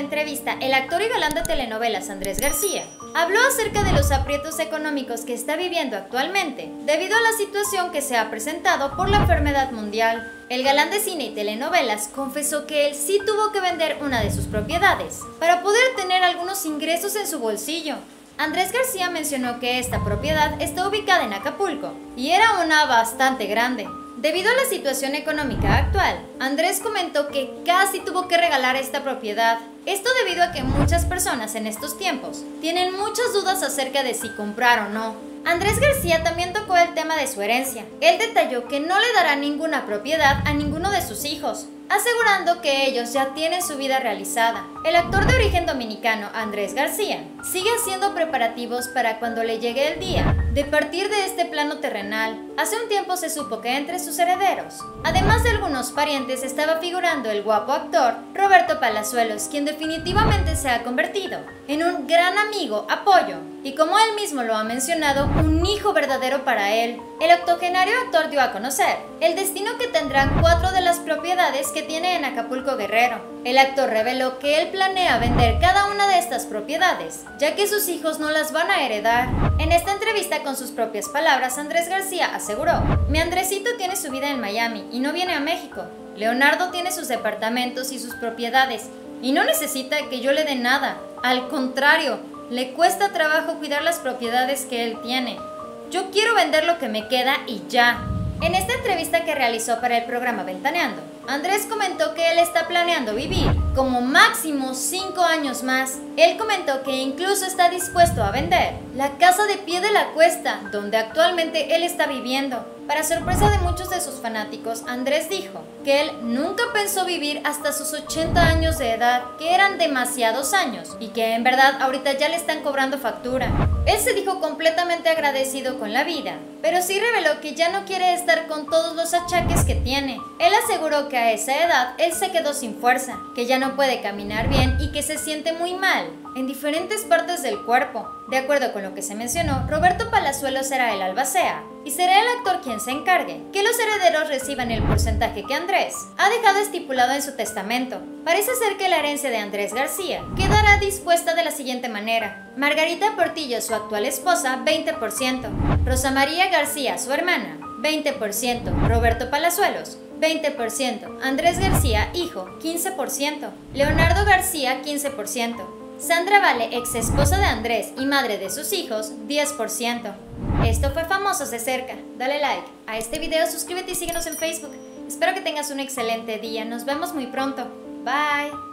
la entrevista, el actor y galán de telenovelas Andrés García habló acerca de los aprietos económicos que está viviendo actualmente, debido a la situación que se ha presentado por la enfermedad mundial. El galán de cine y telenovelas confesó que él sí tuvo que vender una de sus propiedades para poder tener algunos ingresos en su bolsillo. Andrés García mencionó que esta propiedad está ubicada en Acapulco y era una bastante grande. Debido a la situación económica actual, Andrés comentó que casi tuvo que regalar esta propiedad. Esto debido a que muchas personas en estos tiempos tienen muchas dudas acerca de si comprar o no. Andrés García también tocó el tema de su herencia. Él detalló que no le dará ninguna propiedad a ninguno de sus hijos, asegurando que ellos ya tienen su vida realizada. El actor de origen dominicano Andrés García sigue haciendo preparativos para cuando le llegue el día de partir de este plano terrenal. Hace un tiempo se supo que entre sus herederos, además de algunos parientes, estaba figurando el guapo actor Roberto Palazuelos, quien definitivamente se ha convertido en un gran amigo, apoyo y, como él mismo lo ha mencionado, un hijo verdadero para él. El octogenario actor dio a conocer el destino que tendrán 4 de las propiedades que tiene en Acapulco, Guerrero. El actor reveló que él planea vender cada una de estas propiedades, ya que sus hijos no las van a heredar. En esta entrevista, con sus propias palabras, Andrés García aseguró: "Mi Andresito tiene su vida en Miami y no viene a México. Leonardo tiene sus departamentos y sus propiedades y no necesita que yo le dé nada. Al contrario, le cuesta trabajo cuidar las propiedades que él tiene. Yo quiero vender lo que me queda y ya". En esta entrevista que realizó para el programa Ventaneando, Andrés comentó que él está planeando vivir como máximo 5 años más. Él comentó que incluso está dispuesto a vender la casa de pie de la cuesta donde actualmente él está viviendo. Para sorpresa de muchos de sus fanáticos, Andrés dijo que él nunca pensó vivir hasta sus 80 años de edad, que eran demasiados años y que en verdad ahorita ya le están cobrando factura. Él se dijo completamente agradecido con la vida, pero sí reveló que ya no quiere estar con todos los achaques que tiene. Él aseguró que a esa edad él se quedó sin fuerza, que ya no puede caminar bien y que se siente muy mal en diferentes partes del cuerpo. De acuerdo con lo que se mencionó, Roberto Palazuelos será el albacea y será el actor quien se encargue que los herederos reciban el porcentaje que Andrés ha dejado estipulado en su testamento. Parece ser que la herencia de Andrés García quedará dispuesta de la siguiente manera: Margarita Portillo, su actual esposa, 20%, Rosa María García, su hermana, 20%, Roberto Palazuelos, 20%, Andrés García, hijo, 15%, Leonardo García, 15%, Sandra Vale, ex esposa de Andrés y madre de sus hijos, 10%. Esto fue Famosos de Cerca. Dale like a este video, suscríbete y síguenos en Facebook. Espero que tengas un excelente día. Nos vemos muy pronto. Bye.